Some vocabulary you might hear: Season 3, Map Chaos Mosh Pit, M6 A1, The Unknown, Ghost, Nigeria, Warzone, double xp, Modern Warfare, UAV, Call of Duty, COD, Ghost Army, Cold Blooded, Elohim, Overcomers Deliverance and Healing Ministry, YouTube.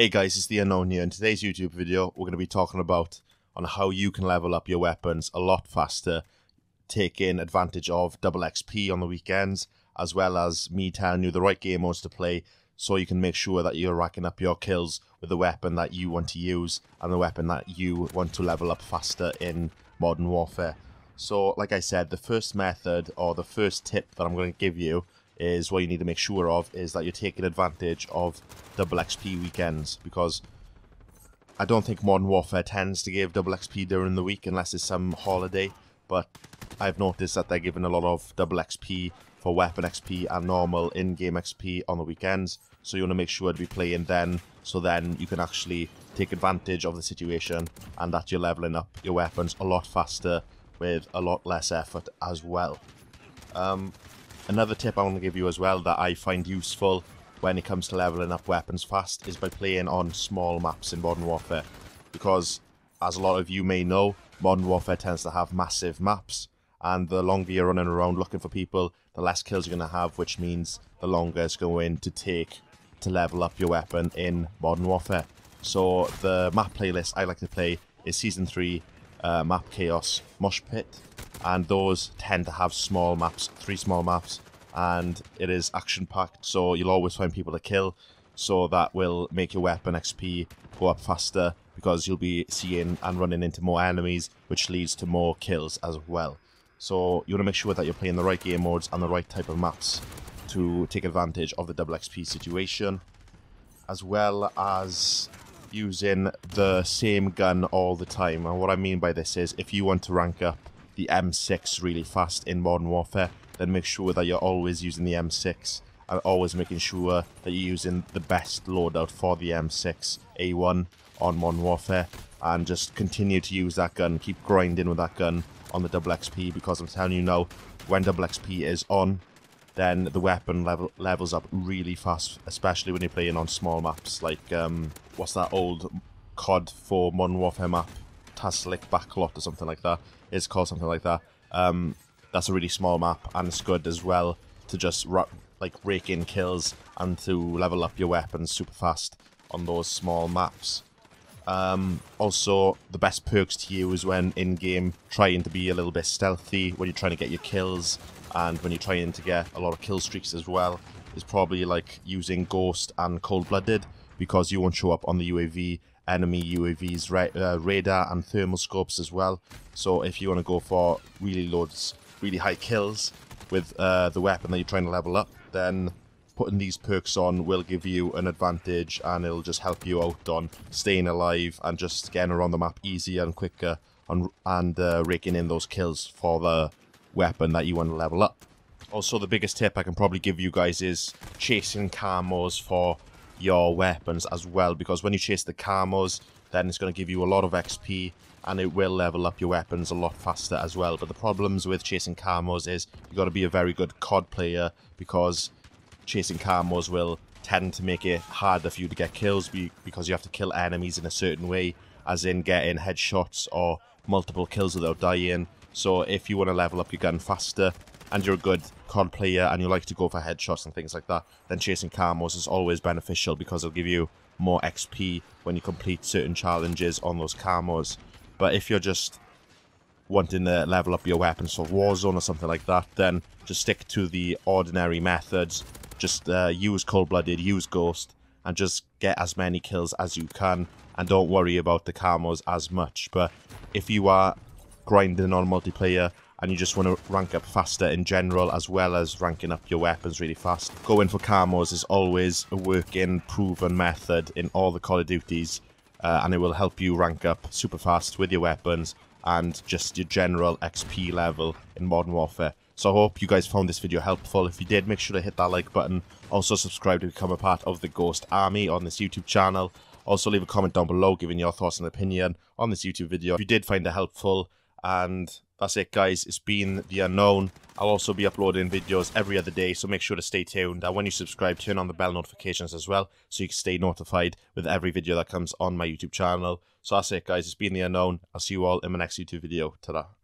Hey guys, it's The Unknown here. In today's YouTube video, we're going to be talking about on how you can level up your weapons a lot faster, taking advantage of double XP on the weekends, as well as me telling you the right game modes to play so you can make sure that you're racking up your kills with the weapon that you want to use and the weapon that you want to level up faster in Modern Warfare. So, like I said, the first method or the first tip that I'm going to give you is what you need to make sure of is that you're taking advantage of double XP weekends, because I don't think Modern Warfare tends to give double XP during the week unless it's some holiday, but I've noticed that they're giving a lot of double XP for weapon XP and normal in-game XP on the weekends, so you want to make sure to be playing then, so then you can actually take advantage of the situation and that you're leveling up your weapons a lot faster with a lot less effort as well. Another tip I want to give you as well that I find useful when it comes to leveling up weapons fast is by playing on small maps in Modern Warfare, because as a lot of you may know, Modern Warfare tends to have massive maps, and the longer you're running around looking for people, the less kills you're going to have, which means the longer it's going to take to level up your weapon in Modern Warfare. So the map playlist I like to play is Season 3 Map Chaos Mosh Pit, and those tend to have small maps, 3 small maps, and it is action-packed, so you'll always find people to kill, so that will make your weapon XP go up faster, because you'll be seeing and running into more enemies, which leads to more kills as well. So you want to make sure that you're playing the right game modes and the right type of maps to take advantage of the double XP situation, as well as using the same gun all the time. And what I mean by this is, if you want to rank up the M6 really fast in Modern Warfare, then make sure that you're always using the M6 and always making sure that you're using the best loadout for the M6 A1 on Modern Warfare, and just continue to use that gun, keep grinding with that gun on the double XP, because I'm telling you now, when double XP is on, then the weapon levels up really fast, especially when you're playing on small maps like what's that old COD for Modern Warfare map, Taslic Backlot or something like that. It's called something like that. That's a really small map, and it's good as well to just rake in kills and to level up your weapons super fast on those small maps. Also, the best perks to use when in-game trying to be a little bit stealthy, when you're trying to get your kills and when you're trying to get a lot of kill streaks as well, is probably like using Ghost and Cold Blooded, because you won't show up on the UAV, enemy UAVs, radar and thermal scopes as well. So if you want to go for really loads, really high kills with the weapon that you're trying to level up, then putting these perks on will give you an advantage, and it'll just help you out on staying alive and just getting around the map easier and quicker and raking in those kills for the weapon that you want to level up. Also, the biggest tip I can probably give you guys is chasing camos for your weapons as well, because when you chase the camos, then it's going to give you a lot of XP and it will level up your weapons a lot faster as well. But the problems with chasing camos is you've got to be a very good COD player, because chasing camos will tend to make it harder for you to get kills, because you have to kill enemies in a certain way, as in getting headshots or multiple kills without dying. So if you want to level up your gun faster and you're a good COD player and you like to go for headshots and things like that, then chasing camos is always beneficial, because it'll give you more XP when you complete certain challenges on those camos. But if you're just wanting to level up your weapons for Warzone or something like that, then just stick to the ordinary methods. Just use Cold-Blooded, use Ghost, and just get as many kills as you can, and don't worry about the camos as much. But if you are grinding on multiplayer and you just want to rank up faster in general, as well as ranking up your weapons really fast, going for camos is always a working, proven method in all the Call of Duties, and it will help you rank up super fast with your weapons and just your general XP level in Modern Warfare. So I hope you guys found this video helpful. If you did, make sure to hit that like button. Also subscribe to become a part of the Ghost Army on this YouTube channel. Also leave a comment down below giving your thoughts and opinion on this YouTube video if you did find it helpful. And that's it guys, it's been The Unknown. I'll also be uploading videos every other day, so make sure to stay tuned, and when you subscribe, turn on the bell notifications as well, so you can stay notified with every video that comes on my YouTube channel. So that's it guys, it's been The Unknown. I'll see you all in my next YouTube video. Ta-da.